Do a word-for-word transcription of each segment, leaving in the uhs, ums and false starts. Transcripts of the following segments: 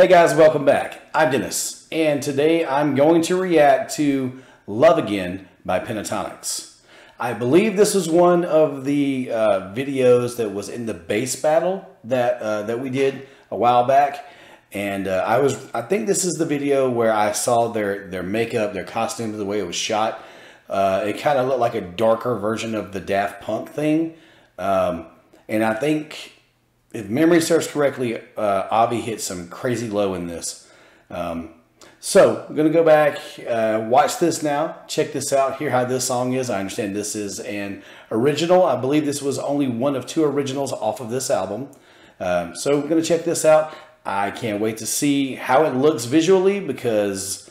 Hey guys, welcome back. I'm Dennis, and today I'm going to react to Love Again by Pentatonix. I believe this is one of the uh, videos that was in the bass battle that uh, that we did a while back, and uh, I was I think this is the video where I saw their their makeup, their costumes, the way it was shot. Uh, it kind of looked like a darker version of the Daft Punk thing, um, and I think, if memory serves correctly, uh, Avi hit some crazy low in this. Um, so I'm going to go back, uh, watch this now, check this out, hear how this song is. I understand this is an original. I believe this was only one of two originals off of this album. Um, so we're going to check this out. I can't wait to see how it looks visually because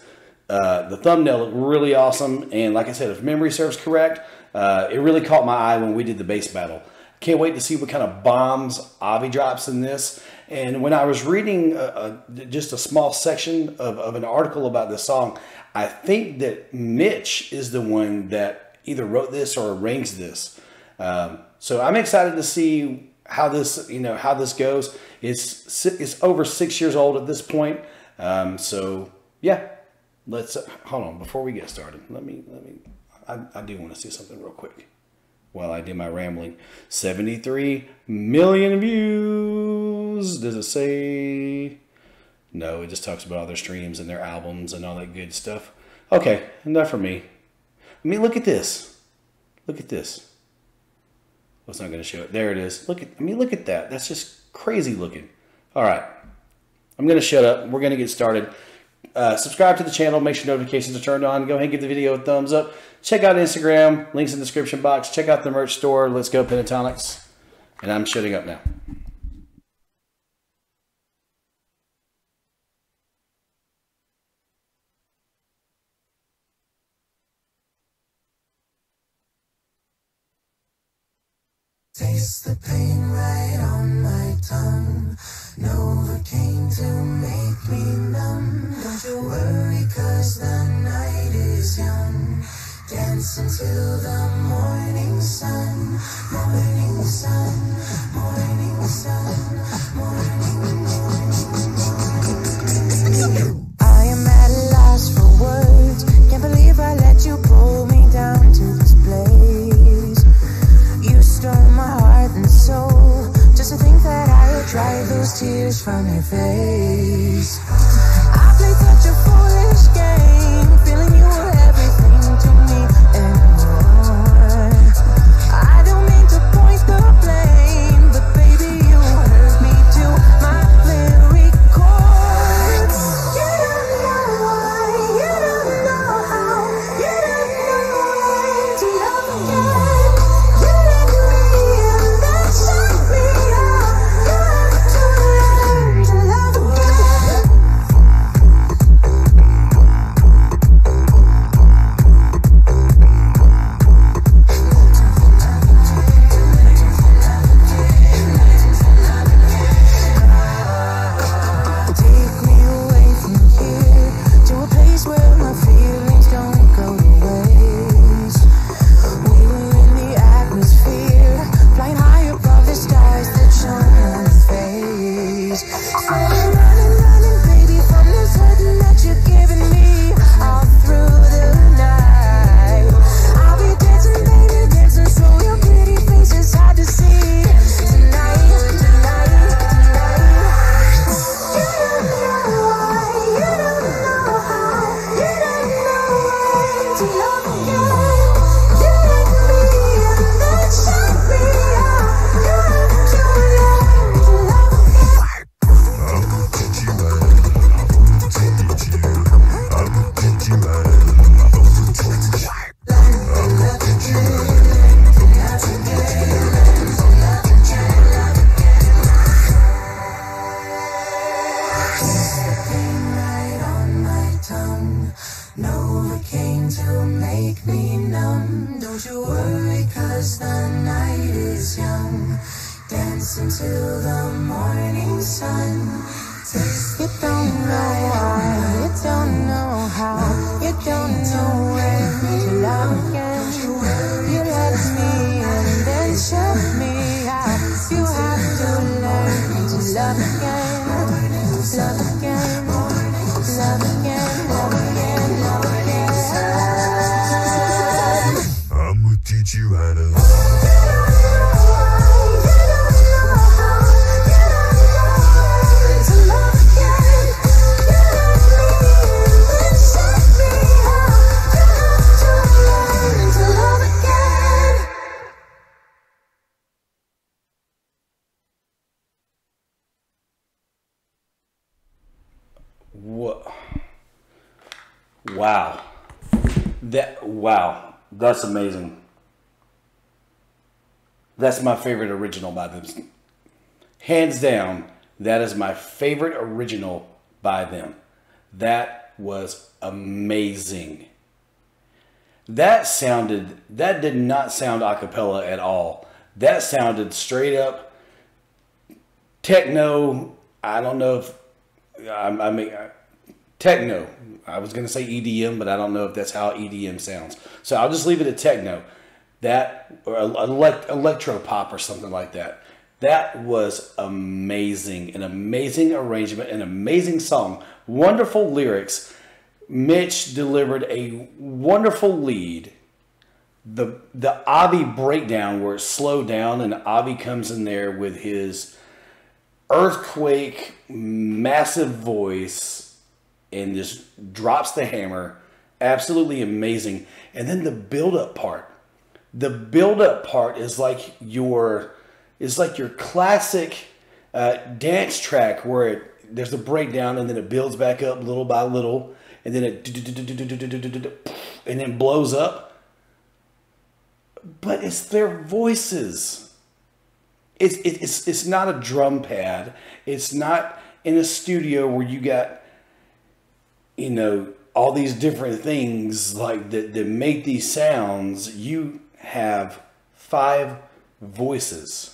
uh, the thumbnail looked really awesome. And like I said, if memory serves correct, uh, it really caught my eye when we did the bass battle. Can't wait to see what kind of bombs Avi drops in this. And when I was reading a, a, just a small section of, of an article about this song, I think that Mitch is the one that either wrote this or arranged this. Um, so I'm excited to see how this, you know, how this goes. It's it's over six years old at this point. Um, so yeah, let's uh, hold on before we get started. Let me let me. I, I do want to see something real quick while I did my rambling. seventy-three million views. Does it say? No, it just talks about all their streams and their albums and all that good stuff. Okay, enough for me. I mean, look at this. Look at this. Well, it's not going to show it. There it is. Look at, I mean, look at that. That's just crazy looking. All right. I'm going to shut up. We're going to get started. Uh, subscribe to the channel. Make sure notifications are turned on. Go ahead and give the video a thumbs up. Check out Instagram. Links in the description box. Check out the merch store. Let's go, Pentatonix. And I'm shutting up now. Taste the pain right on my tongue. Novocaine to make me numb. Don't you worry, cause the night is young. Dance until the morning sun. Morning sun, morning sun, morning, morning. I am at a loss for words. Can't believe I let you pull me down to this place. You stole my heart and soul. Just to think that I would dry those tears from your face. I play such a foolish game, feeling you were everything to me and more. I don't mean to point the blame, but baby, you hurt me to my very core. You don't know why, you don't know how, you don't know why to love again. You let me in, that shut me up. You have to learn to love again. Take me away from here to a place where my feelings don't go to waste. We were in the atmosphere, flying high above the stars that shone on his face. So I'm running, running, baby, from this hurting that you're giving me all through the night. I'll be dancing, baby, dancing, so your pretty face is hard to see. Tonight, tonight, tonight. You don't know why, you don't know how, you don't know why to love again. You let me in, that shut me up. You have to learn to love again. Taste the pain right on my tongue. Novocaine to make me numb. Don't you worry, cause the night is young. Dance until the morning sun. Taste You the pain don't know right on why, my you don't know how, you don't know when to love again. You let me and then shut me out. You have to learn to love again, love again. Wow. That, wow. That's amazing. That's my favorite original by them. Hands down, that is my favorite original by them. That was amazing. That sounded, that did not sound a cappella at all. That sounded straight up techno. I don't know if, I, I mean, techno. I was going to say E D M, but I don't know if that's how E D M sounds. So I'll just leave it at techno. That, or elect, electro pop or something like that. That was amazing. An amazing arrangement, an amazing song. Wonderful lyrics. Mitch delivered a wonderful lead. The, the Avi breakdown where it's slowed down and Avi comes in there with his earthquake, massive voice and just drops the hammer. Absolutely amazing. And then the build-up part. The build-up part is like your... It's like your classic uh, dance track where it, there's a breakdown and then it builds back up little by little and then it and then blows up. But it's their voices. It's, it's, it's not a drum pad. It's not in a studio where you got, you know, all these different things like that, that make these sounds. You have five voices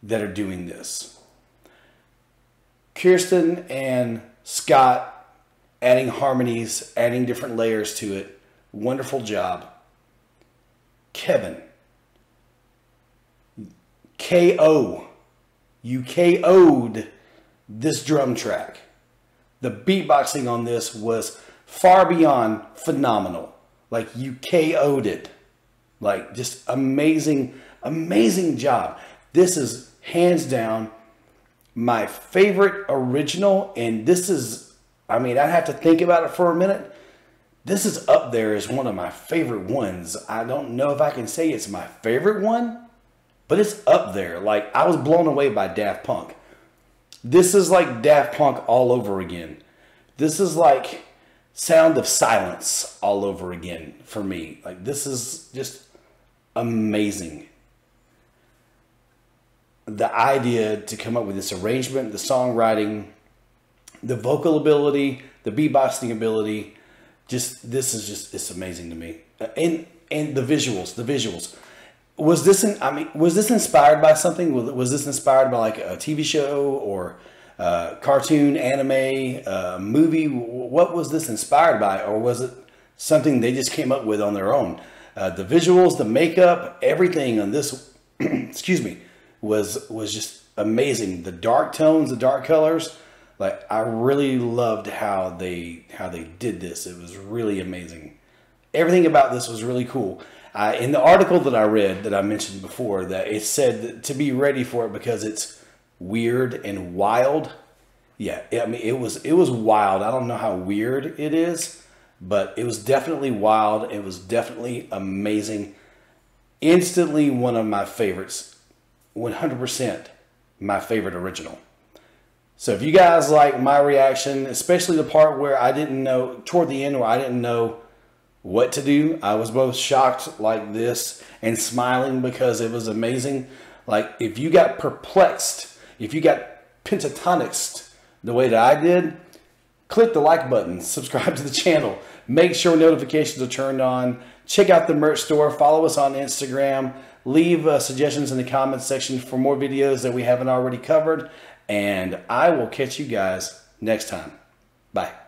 that are doing this. Kirsten and Scott adding harmonies, adding different layers to it. Wonderful job. Kevin. K O. You K O'd this drum track. The beatboxing on this was far beyond phenomenal. Like you K O'd it. Like just amazing, amazing job. This is hands down my favorite original, and this is, I mean, I have to think about it for a minute. This is up there as one of my favorite ones. I don't know if I can say it's my favorite one, but it's up there. Like, I was blown away by Daft Punk. This is like Daft Punk all over again. This is like Sound of Silence all over again for me. Like, this is just amazing. The idea to come up with this arrangement, the songwriting, the vocal ability, the beatboxing ability, just, this is just, it's amazing to me. And, and the visuals, the visuals. Was this, in, I mean, was this inspired by something? Was, was this inspired by like a T V show or a cartoon, anime, a movie? What was this inspired by? Or was it something they just came up with on their own? Uh, the visuals, the makeup, everything on this, excuse me, was was just amazing. The dark tones, the dark colors, like I really loved how they how they did this. It was really amazing. Everything about this was really cool. I, in the article that I read that I mentioned before, that it said that to be ready for it because it's weird and wild. Yeah, I mean it was it was wild. I don't know how weird it is, but it was definitely wild. It was definitely amazing. Instantly one of my favorites. one hundred percent my favorite original. So if you guys like my reaction, especially the part where I didn't know, toward the end where I didn't know what to do, I was both shocked like this and smiling because it was amazing. Like if you got perplexed, if you got pentatonixed the way that I did, click the like button, subscribe to the channel, make sure notifications are turned on, check out the merch store, follow us on Instagram, leave uh, suggestions in the comments section for more videos that we haven't already covered, and I will catch you guys next time. Bye.